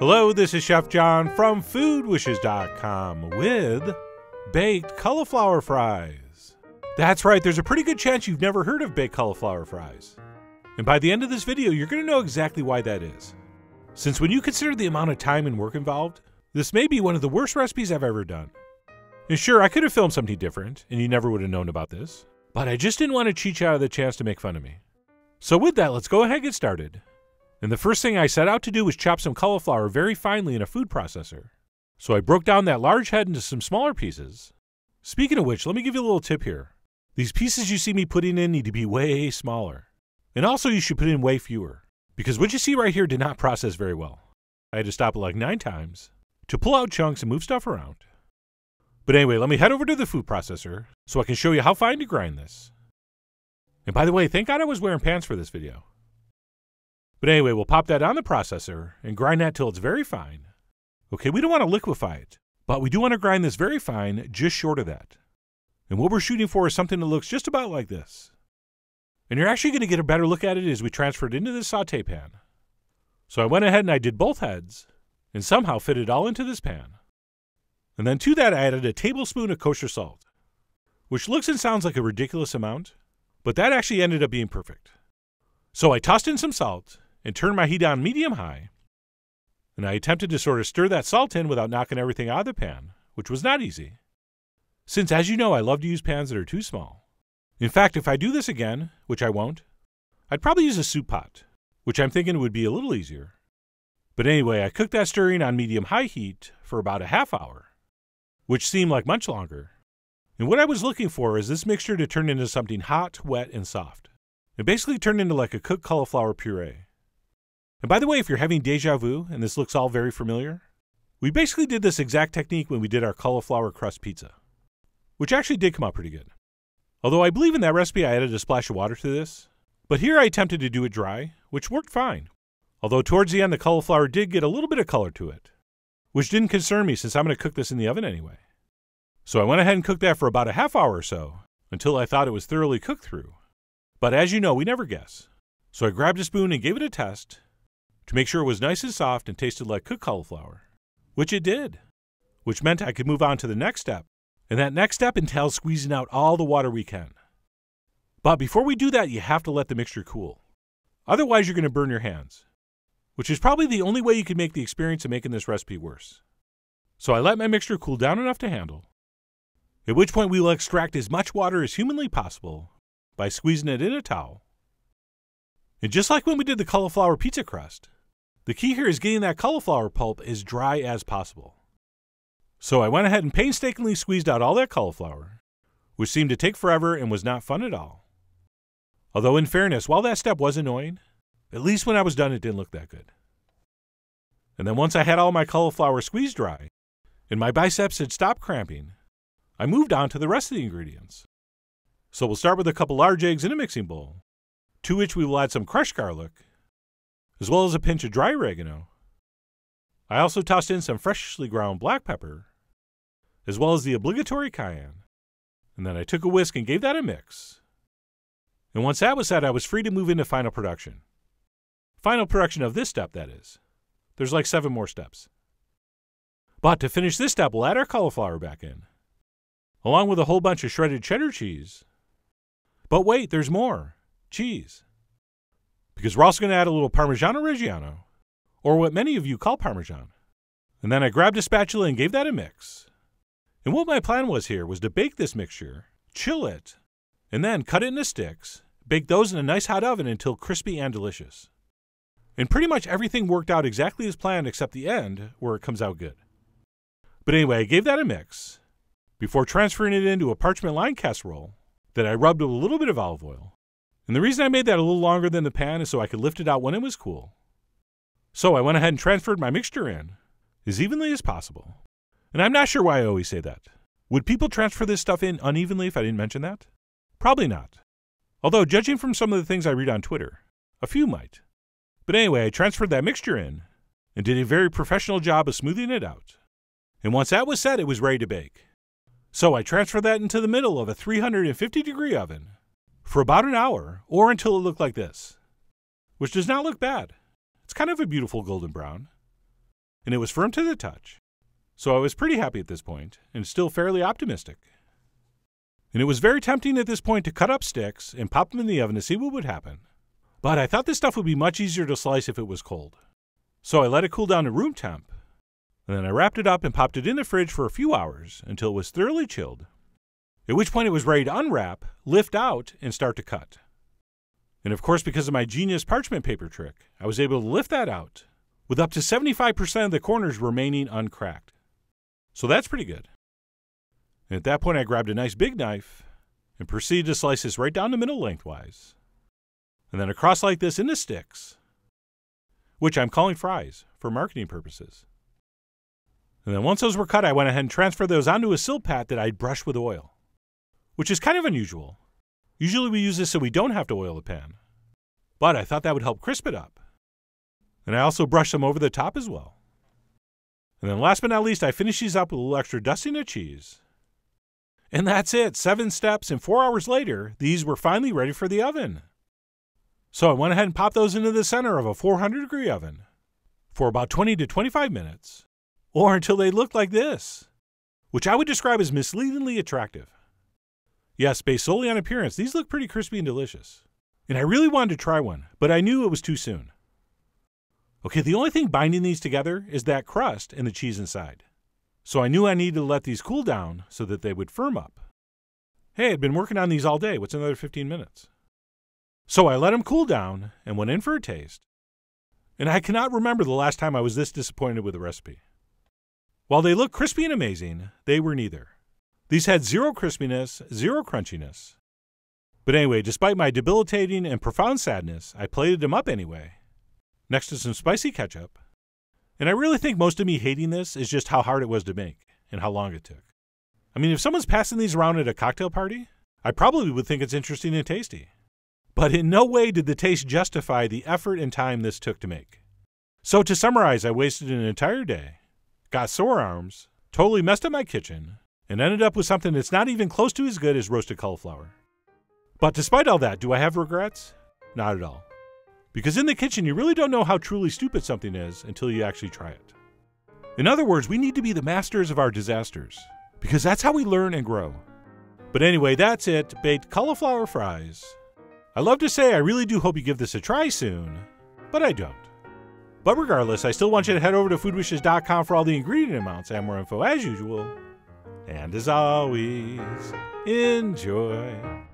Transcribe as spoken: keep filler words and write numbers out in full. Hello, this is Chef John from food wishes dot com with baked cauliflower fries. That's right, there's a pretty good chance you've never heard of baked cauliflower fries. And by the end of this video, you're going to know exactly why that is. Since when you consider the amount of time and work involved, this may be one of the worst recipes I've ever done. And sure, I could have filmed something different, and you never would have known about this, but I just didn't want to cheat you out of the chance to make fun of me. So with that, let's go ahead and get started. And the first thing I set out to do was chop some cauliflower very finely in a food processor. So I broke down that large head into some smaller pieces. Speaking of which, let me give you a little tip here. These pieces you see me putting in need to be way smaller. And also you should put in way fewer, because what you see right here did not process very well. I had to stop it like nine times to pull out chunks and move stuff around. But anyway, let me head over to the food processor so I can show you how fine to grind this. And by the way, thank God I was wearing pants for this video. But anyway, we'll pop that on the processor and grind that till it's very fine. Okay, we don't want to liquefy it, but we do want to grind this very fine, just short of that. And what we're shooting for is something that looks just about like this. And you're actually going to get a better look at it as we transfer it into this saute pan. So I went ahead and I did both heads and somehow fit it all into this pan. And then to that I added a tablespoon of kosher salt, which looks and sounds like a ridiculous amount, but that actually ended up being perfect. So I tossed in some salt and turned my heat on medium-high, and I attempted to sort of stir that salt in without knocking everything out of the pan, which was not easy, since as you know I love to use pans that are too small. In fact, if I do this again, which I won't, I'd probably use a soup pot, which I'm thinking would be a little easier. But anyway, I cooked that stirring on medium-high heat for about a half hour, which seemed like much longer. And what I was looking for is this mixture to turn into something hot, wet, and soft. It basically turned into like a cooked cauliflower puree. And by the way, if you're having deja vu, and this looks all very familiar, we basically did this exact technique when we did our cauliflower crust pizza, which actually did come out pretty good. Although I believe in that recipe I added a splash of water to this, but here I attempted to do it dry, which worked fine. Although towards the end the cauliflower did get a little bit of color to it, which didn't concern me since I'm going to cook this in the oven anyway. So I went ahead and cooked that for about a half hour or so, until I thought it was thoroughly cooked through. But as you know, we never guess. So I grabbed a spoon and gave it a test to make sure it was nice and soft and tasted like cooked cauliflower, which it did, which meant I could move on to the next step. And that next step entails squeezing out all the water we can. But before we do that, you have to let the mixture cool. Otherwise, you're going to burn your hands, which is probably the only way you can make the experience of making this recipe worse. So I let my mixture cool down enough to handle, at which point we will extract as much water as humanly possible by squeezing it in a towel. And just like when we did the cauliflower pizza crust, the key here is getting that cauliflower pulp as dry as possible. So I went ahead and painstakingly squeezed out all that cauliflower, which seemed to take forever and was not fun at all. Although in fairness, while that step was annoying, at least when I was done it didn't look that good. And then once I had all my cauliflower squeezed dry, and my biceps had stopped cramping, I moved on to the rest of the ingredients. So we'll start with a couple large eggs in a mixing bowl, to which we will add some crushed garlic, as well as a pinch of dry oregano. I also tossed in some freshly ground black pepper, as well as the obligatory cayenne, and then I took a whisk and gave that a mix. And once that was set, I was free to move into final production. Final production of this step, that is. There's like seven more steps. But to finish this step, we'll add our cauliflower back in, along with a whole bunch of shredded cheddar cheese. But wait, there's more cheese, because we're also going to add a little Parmigiano-Reggiano, or what many of you call Parmesan. And then I grabbed a spatula and gave that a mix. And what my plan was here was to bake this mixture, chill it, and then cut it into sticks, bake those in a nice hot oven until crispy and delicious. And pretty much everything worked out exactly as planned except the end, where it comes out good. But anyway, I gave that a mix, before transferring it into a parchment lined casserole that I rubbed with a little bit of olive oil. And the reason I made that a little longer than the pan is so I could lift it out when it was cool. So I went ahead and transferred my mixture in, as evenly as possible. And I'm not sure why I always say that. Would people transfer this stuff in unevenly if I didn't mention that? Probably not. Although, judging from some of the things I read on Twitter, a few might. But anyway, I transferred that mixture in, and did a very professional job of smoothing it out. And once that was set, it was ready to bake. So I transferred that into the middle of a three hundred fifty degree oven, for about an hour, or until it looked like this, which does not look bad. It's kind of a beautiful golden brown. and it was firm to the touch. So I was pretty happy at this point, and still fairly optimistic. And it was very tempting at this point to cut up sticks and pop them in the oven to see what would happen. But I thought this stuff would be much easier to slice if it was cold. So I let it cool down to room temp, and then I wrapped it up and popped it in the fridge for a few hours until it was thoroughly chilled, at which point it was ready to unwrap, lift out, and start to cut. And of course, because of my genius parchment paper trick, I was able to lift that out, with up to seventy-five percent of the corners remaining uncracked. So that's pretty good. And at that point I grabbed a nice big knife and proceeded to slice this right down the middle lengthwise, and then across like this into sticks, which I'm calling fries for marketing purposes. And then once those were cut, I went ahead and transferred those onto a silpat that I'd brushed with oil, which is kind of unusual. Usually we use this so we don't have to oil the pan, but I thought that would help crisp it up. And I also brushed them over the top as well. And then last but not least, I finished these up with a little extra dusting of cheese. And that's it, seven steps and four hours later, these were finally ready for the oven. So I went ahead and popped those into the center of a four hundred degree oven for about twenty to twenty-five minutes, or until they looked like this, which I would describe as misleadingly attractive. Yes, based solely on appearance, these look pretty crispy and delicious, and I really wanted to try one, but I knew it was too soon. Okay, the only thing binding these together is that crust and the cheese inside, so I knew I needed to let these cool down so that they would firm up. Hey, I'd been working on these all day, what's another fifteen minutes? So I let them cool down and went in for a taste, and I cannot remember the last time I was this disappointed with a recipe. While they looked crispy and amazing, they were neither. These had zero crispiness, zero crunchiness. But anyway, despite my debilitating and profound sadness, I plated them up anyway, next to some spicy ketchup, and I really think most of me hating this is just how hard it was to make and how long it took. I mean, if someone's passing these around at a cocktail party, I probably would think it's interesting and tasty. But in no way did the taste justify the effort and time this took to make. So to summarize, I wasted an entire day, got sore arms, totally messed up my kitchen, and ended up with something that's not even close to as good as roasted cauliflower. But despite all that, do I have regrets? Not at all. Because in the kitchen, you really don't know how truly stupid something is until you actually try it. In other words, we need to be the masters of our disasters, because that's how we learn and grow. But anyway, that's it, baked cauliflower fries. I love to say I really do hope you give this a try soon, but I don't. But regardless, I still want you to head over to food wishes dot com for all the ingredient amounts and more info as usual. And as always, enjoy.